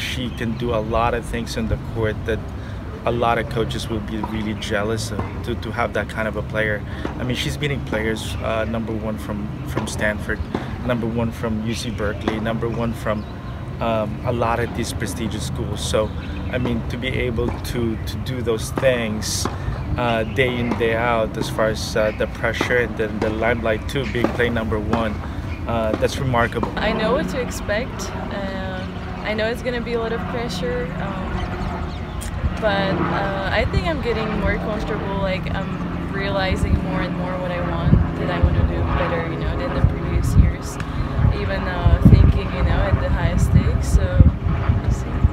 she can do a lot of things in the court that a lot of coaches will be really jealous of, to have that kind of a player. I mean, she's beating players, number one from Stanford, number one from UC Berkeley, number one from a lot of these prestigious schools. So, I mean, to be able to do those things day in, day out, as far as the pressure and the limelight too, being play number one, that's remarkable. I know what to expect. I know it's going to be a lot of pressure. But I think I'm getting more comfortable, like I'm realizing more and more what I want, that I want to do better, you know, than the previous years, even thinking, you know, at the highest stakes, so we'll see.